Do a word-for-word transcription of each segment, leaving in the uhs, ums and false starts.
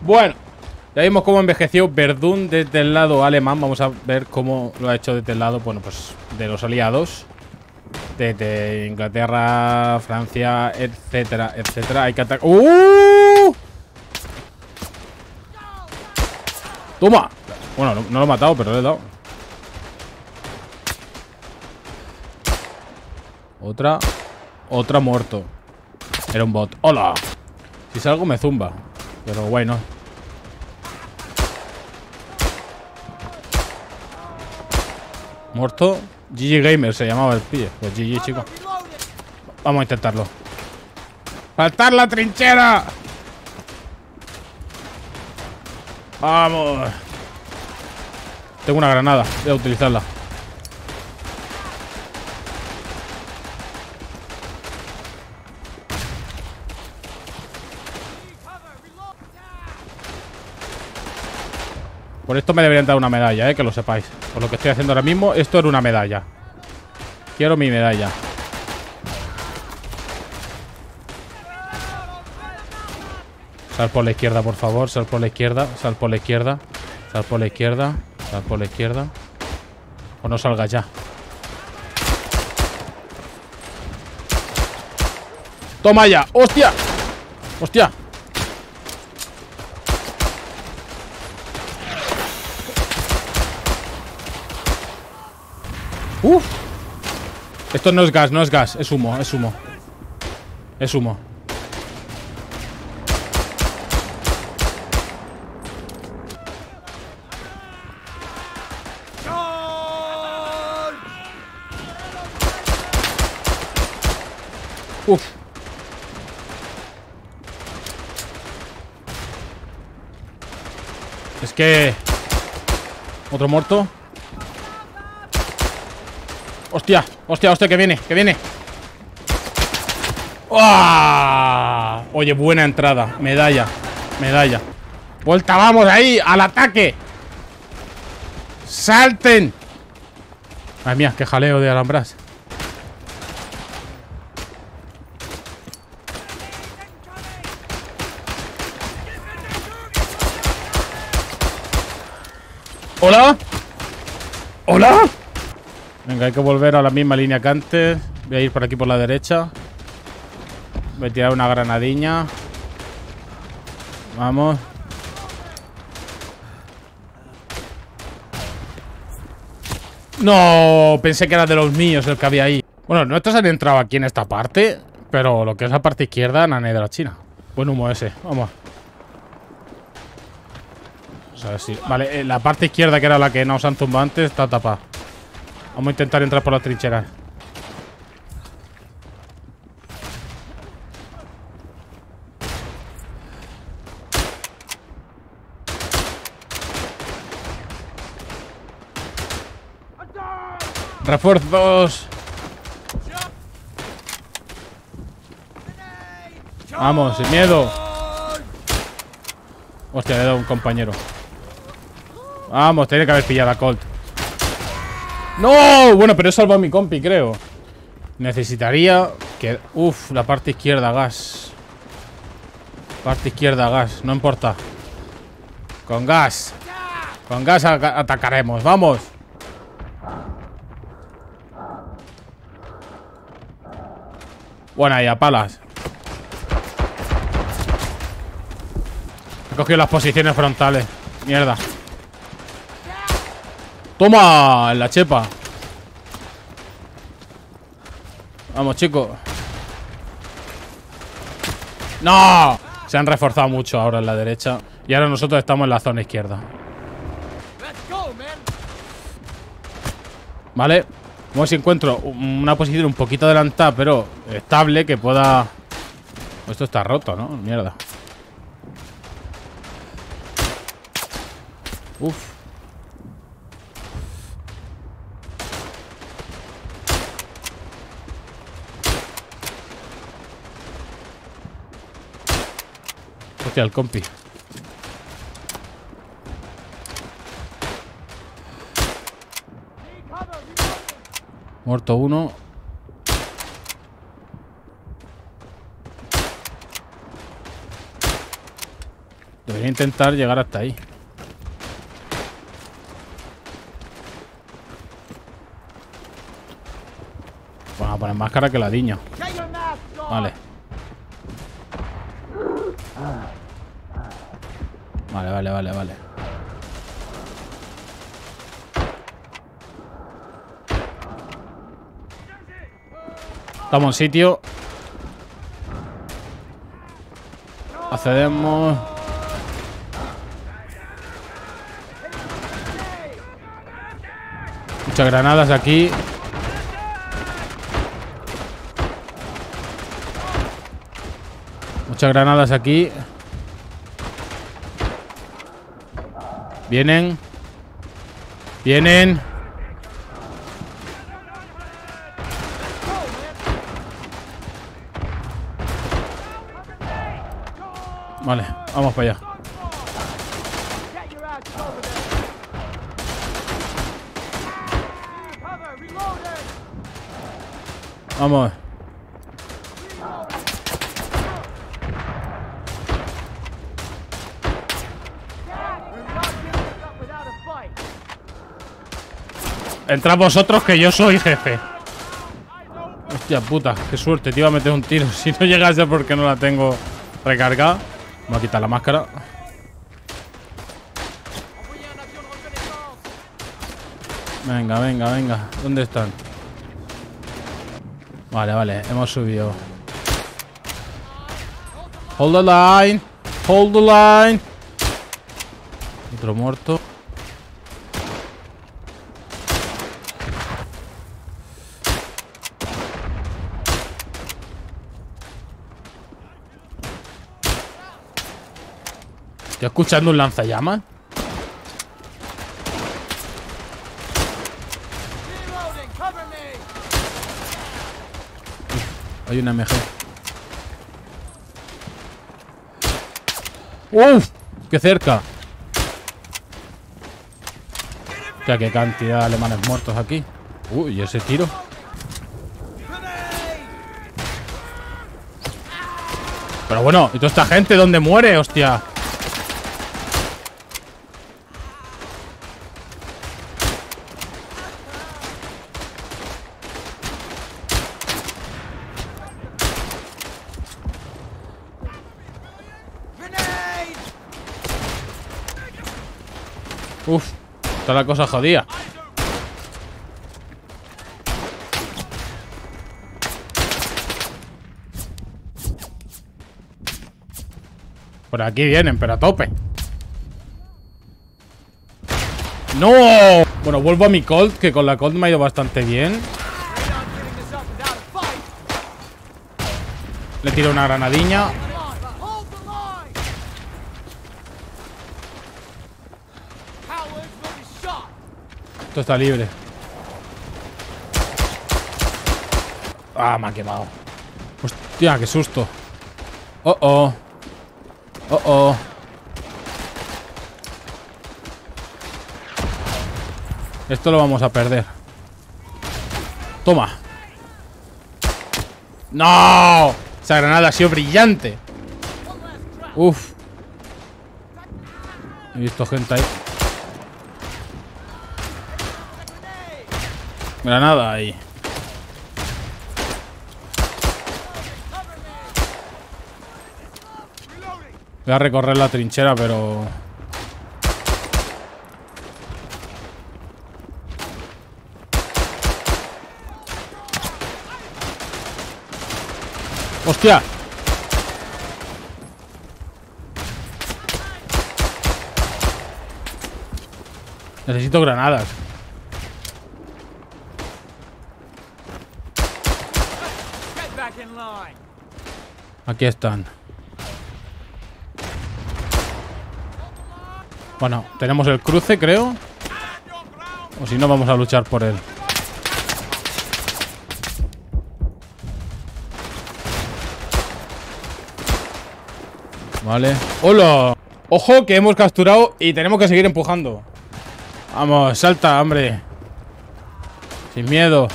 Bueno, ya vimos cómo envejeció Verdún desde el lado alemán. Vamos a ver cómo lo ha hecho desde el lado, bueno, pues de los aliados. Desde Inglaterra, Francia, etcétera, etcétera. Hay que atacar. ¡Uh! ¡Toma! Bueno, no, no lo he matado, pero le he dado. Otra. Otra muerto. Era un bot. ¡Hola! Si salgo me zumba. Pero bueno. Muerto. G G Gamer se llamaba el pie. Pues G G, chico. Vamos a intentarlo. ¡Faltar la trinchera! ¡Vamos! Tengo una granada. Voy a utilizarla. Por esto me deberían dar una medalla, eh, que lo sepáis. Por lo que estoy haciendo ahora mismo, esto era una medalla. Quiero mi medalla. Sal por la izquierda, por favor. Sal por la izquierda. Sal por la izquierda. Sal por la izquierda. Sal por la izquierda. O no salgas ya. Toma ya. ¡Hostia! ¡Hostia! Uf. Esto no es gas, no es gas. Es humo, es humo. Es humo. Uf. Es que... Otro muerto. Hostia, hostia, hostia, que viene, que viene. ¡Oh! Oye, buena entrada. Medalla, medalla. Vuelta, vamos ahí, al ataque. Salten. Ay, mía, qué jaleo de alambras. Hola. Hola. Venga, hay que volver a la misma línea que antes. Voy a ir por aquí por la derecha. Voy a tirar una granadiña. Vamos. No, pensé que era de los míos el que había ahí. Bueno, nuestros han entrado aquí en esta parte, pero lo que es la parte izquierda, nane de la China. Buen humo ese, vamos. Vamos a ver si... Vale, la parte izquierda que era la que nos han tumbado antes está tapada. Vamos a intentar entrar por la trinchera. ¡Refuerzos! ¡Vamos, sin miedo! Hostia, le he dado a un compañero. Vamos, tiene que haber pillado a Colt. ¡No! Bueno, pero he salvado a mi compi, creo. Necesitaría que... Uf, la parte izquierda, gas. Parte izquierda, gas. No importa. Con gas. Con gas atacaremos. ¡Vamos! Bueno, ahí a palas. He cogido las posiciones frontales. Mierda. ¡Toma! En la chepa. Vamos, chicos. ¡No! Se han reforzado mucho ahora en la derecha. Y ahora nosotros estamos en la zona izquierda. Vale. Vamos a ver si encuentro una posición un poquito adelantada, pero estable, que pueda... Esto está roto, ¿no? Mierda. Uf. Hostia, el compi. Muerto uno. Debería intentar llegar hasta ahí. Vamos a poner más cara que la diña. Vale. Vale, vale, vale, vale. Estamos en sitio. Accedemos. Muchas granadas aquí. Muchas granadas aquí. Vienen. Vienen. Vale, vamos para allá. Vamos. Entrad vosotros que yo soy jefe. Hostia puta, qué suerte, te iba a meter un tiro. Si no llegas ya porque no la tengo recargada. Vamos a quitar la máscara. Venga, venga, venga. ¿Dónde están? Vale, vale. Hemos subido. Hold the line. Hold the line. Otro muerto. ¿Estoy escuchando un lanzallamas? Hay una M G. ¡Uf! ¡Qué cerca! Ya qué cantidad de alemanes muertos aquí. Uy, ese tiro. Pero bueno, ¿y toda esta gente dónde muere? ¡Hostia! Uf, está la cosa jodida. Por aquí vienen, pero a tope. ¡No! Bueno, vuelvo a mi Colt, que con la Colt me ha ido bastante bien. Le tiro una granadilla. Esto está libre. Ah, me ha quemado. Hostia, qué susto. Oh, oh. Oh, oh. Esto lo vamos a perder. Toma. ¡No! Esa granada ha sido brillante. Uf. He visto gente ahí. Granada ahí. Voy a recorrer la trinchera, pero... ¡Hostia! Necesito granadas. Aquí están. Bueno, tenemos el cruce, creo. O si no, vamos a luchar por él. Vale. ¡Hola! ¡Ojo que hemos capturado y tenemos que seguir empujando! Vamos, salta, hombre. Sin miedo.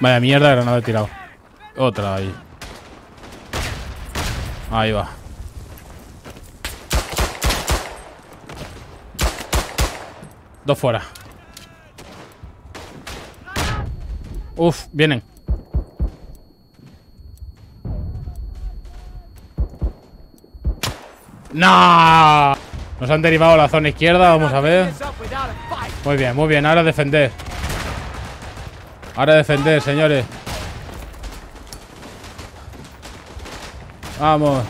Vaya mierda, granada he tirado. Otra ahí. Ahí va. Dos fuera. Uf, vienen. ¡No! Nos han derivado a la zona izquierda, vamos a ver. Muy bien, muy bien, ahora defender. Ahora defender, señores. Vamos.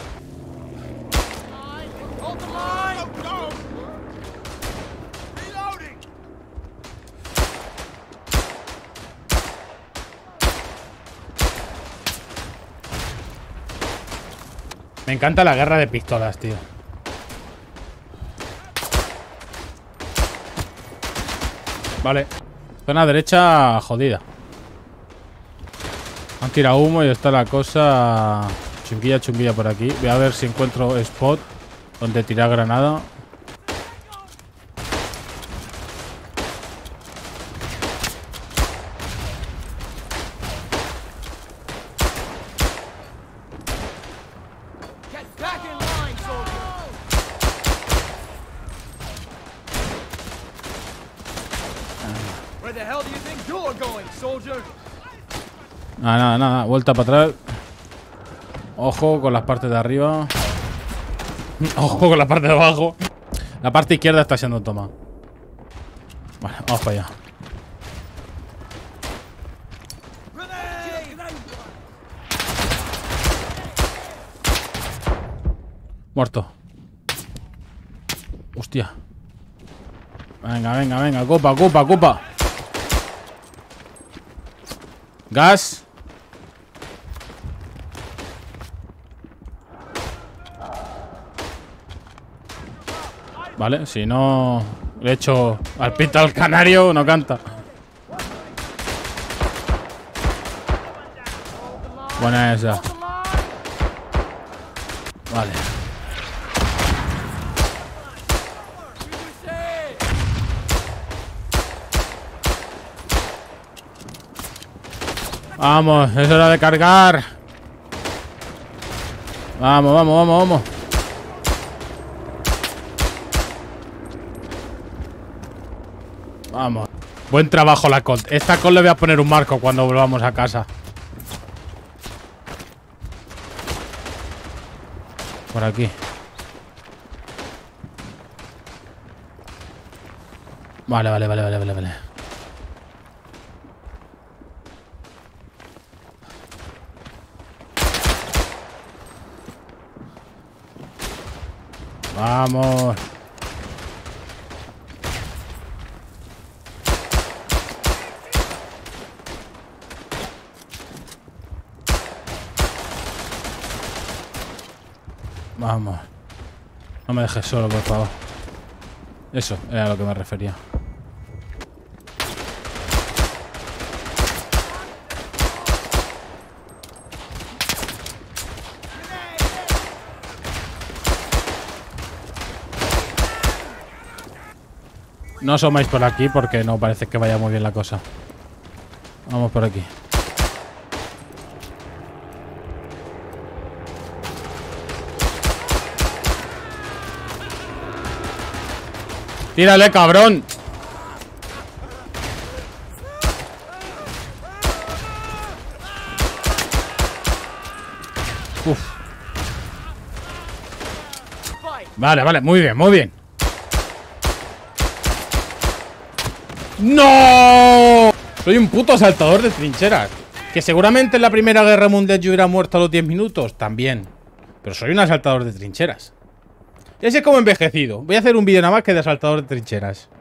Me encanta la guerra de pistolas, tío. Vale. Zona derecha jodida. Han tirado humo y está la cosa... Chunguilla, chunguilla por aquí. Voy a ver si encuentro spot donde tirar granada. Nada, nada, nada. Vuelta para atrás. Ojo con las partes de arriba. Ojo con la parte de abajo. La parte izquierda está siendo toma. Vale, vamos para allá. Muerto. Hostia. Venga, venga, venga. Copa, copa, copa. Gas. Vale, si no le echo al pito al canario, no canta. Buena esa. Vale. Vamos, es hora de cargar. Vamos, vamos, vamos, vamos. Vamos. Buen trabajo la Colt. Esta Colt le voy a poner un marco cuando volvamos a casa. Por aquí. Vale, vale, vale, vale, vale, vale. Vamos. Vamos. No me dejes solo, por favor. Eso era a lo que me refería. No asomáis por aquí porque no parece que vaya muy bien la cosa. Vamos por aquí. ¡Tírale, cabrón! Uf. Vale, vale, muy bien, muy bien. ¡No! Soy un puto saltador de trincheras. Que seguramente en la Primera Guerra Mundial yo hubiera muerto a los diez minutos, también. Pero soy un asaltador de trincheras. Ya sé cómo envejecido. Voy a hacer un vídeo nada más que de asaltador de trincheras.